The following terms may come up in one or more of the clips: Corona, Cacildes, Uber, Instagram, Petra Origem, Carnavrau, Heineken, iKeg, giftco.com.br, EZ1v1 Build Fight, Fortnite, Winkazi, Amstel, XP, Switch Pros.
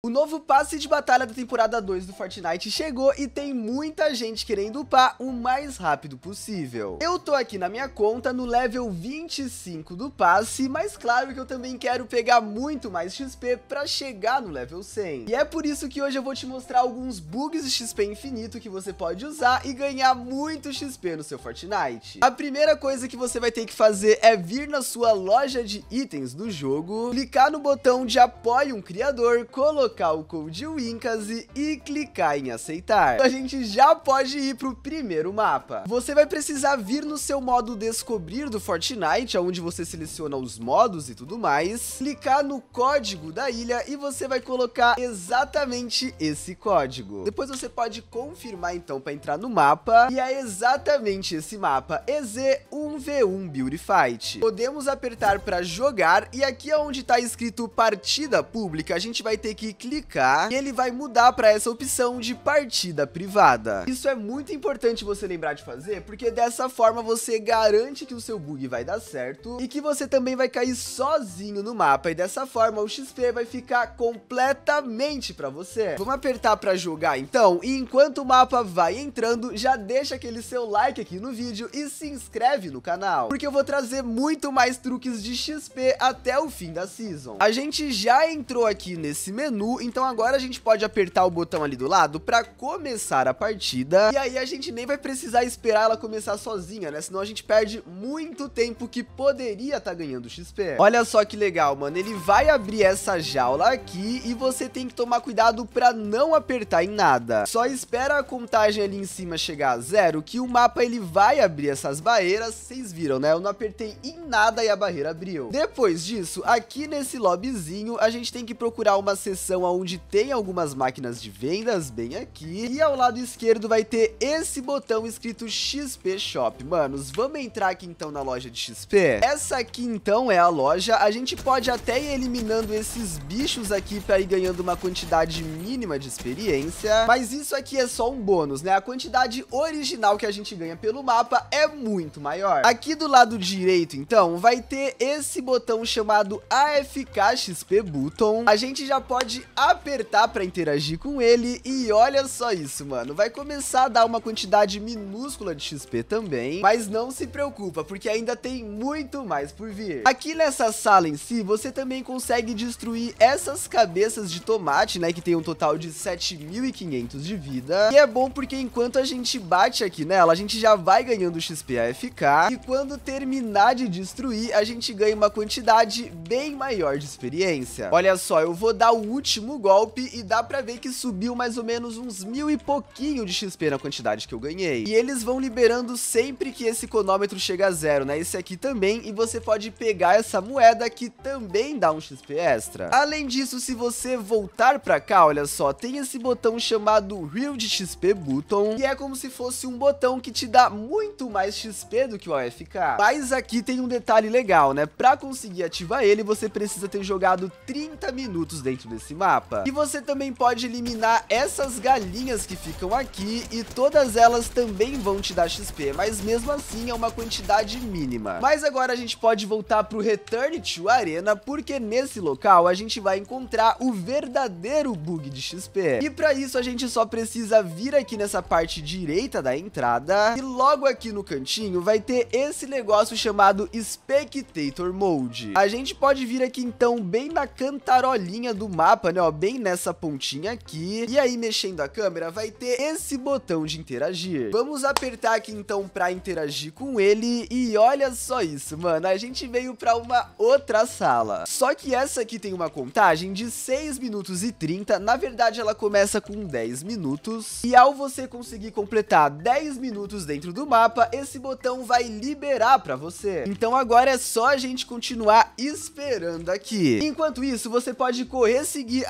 O novo passe de batalha da temporada 2 do Fortnite chegou e tem muita gente querendo upar o mais rápido possível. Eu tô aqui na minha conta no level 25 do passe, mas claro que eu também quero pegar muito mais XP pra chegar no level 100. E é por isso que hoje eu vou te mostrar alguns bugs de XP infinito que você pode usar e ganhar muito XP no seu Fortnite. A primeira coisa que você vai ter que fazer é vir na sua loja de itens do jogo, clicar no botão de apoio um criador, colocar o code Winkazi e clicar em aceitar. A gente já pode ir pro primeiro mapa. Você vai precisar vir no seu modo descobrir do Fortnite, onde você seleciona os modos e tudo mais, clicar no código da ilha e você vai colocar exatamente esse código. Depois você pode confirmar então para entrar no mapa, e é exatamente esse mapa, EZ1v1 Build Fight. Podemos apertar para jogar, e aqui é onde tá escrito partida pública, a gente vai ter que clicar e ele vai mudar para essa opção de partida privada. Isso é muito importante você lembrar de fazer, porque dessa forma você garante que o seu bug vai dar certo e que você também vai cair sozinho no mapa, e dessa forma o XP vai ficar completamente para você. Vamos apertar para jogar então, e enquanto o mapa vai entrando, já deixa aquele seu like aqui no vídeo e se inscreve no canal, porque eu vou trazer muito mais truques de XP até o fim da season. A gente já entrou aqui nesse menu, então agora a gente pode apertar o botão ali do lado para começar a partida, e aí a gente nem vai precisar esperar ela começar sozinha, né? Senão a gente perde muito tempo que poderia estar ganhando XP. Olha só que legal, mano, ele vai abrir essa jaula aqui e você tem que tomar cuidado para não apertar em nada. Só espera a contagem ali em cima chegar a zero que o mapa ele vai abrir essas barreiras. Vocês viram, né? Eu não apertei em nada e a barreira abriu. Depois disso, aqui nesse lobbyzinho, a gente tem que procurar uma seção onde tem algumas máquinas de vendas, bem aqui, e ao lado esquerdo vai ter esse botão escrito XP Shop. Manos, vamos entrar aqui então na loja de XP. Essa aqui então é a loja. A gente pode até ir eliminando esses bichos aqui para ir ganhando uma quantidade mínima de experiência, mas isso aqui é só um bônus, né? A quantidade original que a gente ganha pelo mapa é muito maior. Aqui do lado direito então vai ter esse botão chamado AFK XP Button. A gente já pode apertar para interagir com ele, e olha só isso, mano, vai começar a dar uma quantidade minúscula de XP também, mas não se preocupa, porque ainda tem muito mais por vir. Aqui nessa sala em si, você também consegue destruir essas cabeças de tomate, né, que tem um total de 7.500 de vida, e é bom porque enquanto a gente bate aqui nela, a gente já vai ganhando XP AFK, e quando terminar de destruir, a gente ganha uma quantidade bem maior de experiência. Olha só, eu vou dar o último golpe e dá pra ver que subiu mais ou menos uns 1.000 e pouquinho de XP na quantidade que eu ganhei. E eles vão liberando sempre que esse cronômetro chega a zero, né? Esse aqui também, e você pode pegar essa moeda que também dá um XP extra. Além disso, se você voltar pra cá, olha só, tem esse botão chamado Real XP Button, e é como se fosse um botão que te dá muito mais XP do que o AFK. Mas aqui tem um detalhe legal, né? Pra conseguir ativar ele, você precisa ter jogado 30 minutos dentro desse mapa. E você também pode eliminar essas galinhas que ficam aqui, e todas elas também vão te dar XP, mas mesmo assim é uma quantidade mínima. Mas agora a gente pode voltar pro Return to Arena, porque nesse local a gente vai encontrar o verdadeiro bug de XP. E para isso a gente só precisa vir aqui nessa parte direita da entrada, e logo aqui no cantinho vai ter esse negócio chamado Spectator Mode. A gente pode vir aqui então bem na cantarolinha do mapa, né, ó, bem nessa pontinha aqui, e aí mexendo a câmera vai ter esse botão de interagir. Vamos apertar aqui então pra interagir com ele, e olha só isso, mano, a gente veio pra uma outra sala, só que essa aqui tem uma contagem de 6 minutos e 30, na verdade ela começa com 10 minutos, e ao você conseguir completar 10 minutos dentro do mapa, esse botão vai liberar pra você. Então agora é só a gente continuar esperando aqui. Enquanto isso, você pode correr, seguir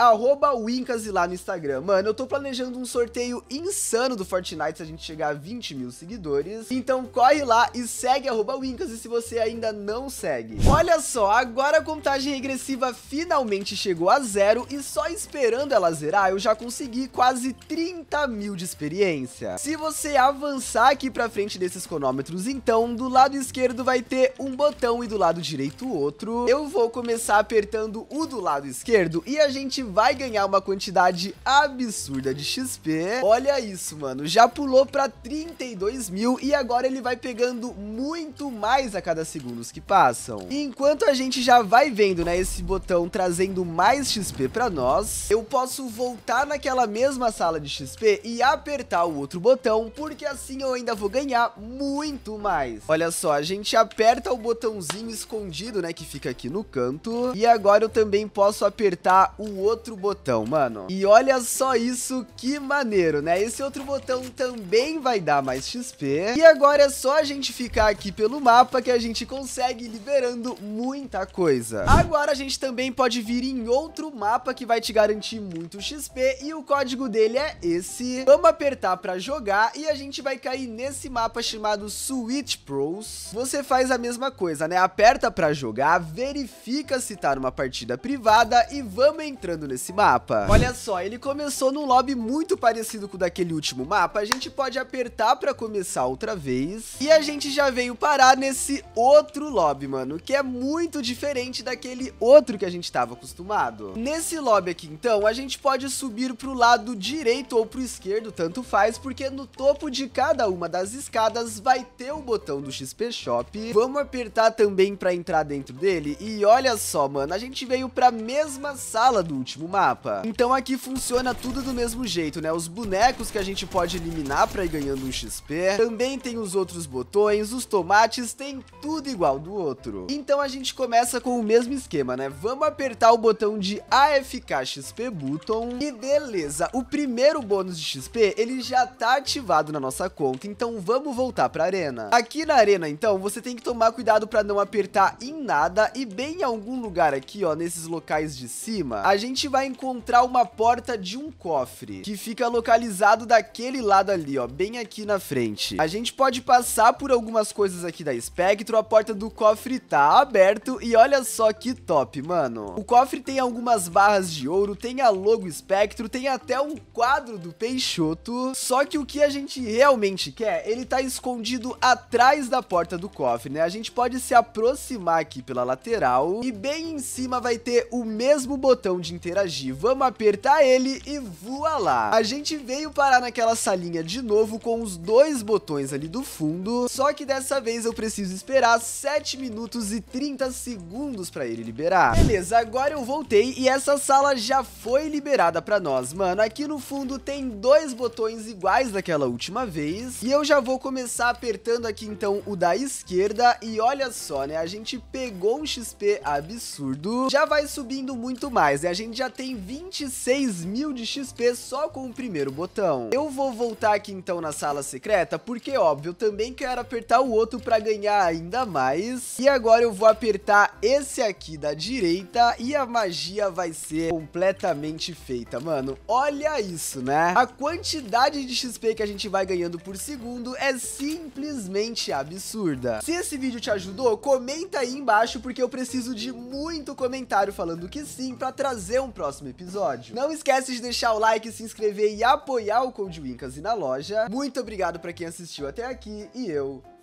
@Winkazi lá no Instagram. Mano, eu tô planejando um sorteio insano do Fortnite se a gente chegar a 20 mil seguidores. Então corre lá e segue @Winkazi se você ainda não segue. Olha só, agora a contagem regressiva finalmente chegou a zero, e só esperando ela zerar, eu já consegui quase 30 mil de experiência. Se você avançar aqui pra frente desses cronômetros, então, do lado esquerdo vai ter um botão e do lado direito outro. Eu vou começar apertando o do lado esquerdo, e a gente gente vai ganhar uma quantidade absurda de XP. Olha isso, mano. Já pulou pra 32 mil e agora ele vai pegando muito mais a cada segundos que passam. Enquanto a gente já vai vendo, né, esse botão trazendo mais XP pra nós, eu posso voltar naquela mesma sala de XP e apertar o outro botão, porque assim eu ainda vou ganhar muito mais. Olha só, a gente aperta o botãozinho escondido, né, que fica aqui no canto, e agora eu também posso apertar o outro botão, mano. E olha só isso, que maneiro, né? Esse outro botão também vai dar mais XP. E agora é só a gente ficar aqui pelo mapa que a gente consegue liberando muita coisa. Agora a gente também pode vir em outro mapa que vai te garantir muito XP, e o código dele é esse. Vamos apertar pra jogar e a gente vai cair nesse mapa chamado Switch Pros. Você faz a mesma coisa, né? Aperta pra jogar, verifica se tá numa partida privada e vamos entrando nesse mapa. Olha só, ele começou num lobby muito parecido com o daquele último mapa. A gente pode apertar pra começar outra vez e a gente já veio parar nesse outro lobby, mano, que é muito diferente daquele outro que a gente tava acostumado. Nesse lobby aqui, então, a gente pode subir pro lado direito ou pro esquerdo, tanto faz, porque no topo de cada uma das escadas vai ter o botão do XP Shop. Vamos apertar também pra entrar dentro dele e olha só, mano, a gente veio pra mesma sala do último mapa. Então aqui funciona tudo do mesmo jeito, né? Os bonecos que a gente pode eliminar pra ir ganhando um XP, também tem os outros botões, os tomates, tem tudo igual do outro. Então a gente começa com o mesmo esquema, né? Vamos apertar o botão de AFK XP Button e beleza, o primeiro bônus de XP, ele já tá ativado na nossa conta, então vamos voltar pra arena. Aqui na arena, então, você tem que tomar cuidado pra não apertar em nada e bem em algum lugar aqui, ó, nesses locais de cima, a gente vai encontrar uma porta de um cofre, que fica localizado daquele lado ali, ó, bem aqui na frente. A gente pode passar por algumas coisas aqui da Spectro, a porta do cofre tá aberto e olha só que top, mano. O cofre tem algumas barras de ouro, tem a logo Spectro, tem até um quadro do Peixoto, só que o que a gente realmente quer, ele tá escondido atrás da porta do cofre, né? A gente pode se aproximar aqui pela lateral e bem em cima vai ter o mesmo botão de interagir. Vamos apertar ele e voa lá. A gente veio parar naquela salinha de novo com os dois botões ali do fundo, só que dessa vez eu preciso esperar 7 minutos e 30 segundos pra ele liberar. Beleza, agora eu voltei e essa sala já foi liberada pra nós, mano. Aqui no fundo tem dois botões iguais daquela última vez e eu já vou começar apertando aqui então o da esquerda e olha só, né, a gente pegou um XP absurdo, já vai subindo muito mais, né, a gente já tem 26 mil de XP só com o primeiro botão. Eu vou voltar aqui então na sala secreta, porque óbvio, eu também quero apertar o outro pra ganhar ainda mais, e agora eu vou apertar esse aqui da direita e a magia vai ser completamente feita, mano. Olha isso, né? A quantidade de XP que a gente vai ganhando por segundo é simplesmente absurda. Se esse vídeo te ajudou, comenta aí embaixo, porque eu preciso de muito comentário falando que sim, pra trazer um próximo episódio. Não esquece de deixar o like, se inscrever e apoiar o Code Winkazi na loja. Muito obrigado pra quem assistiu até aqui e eu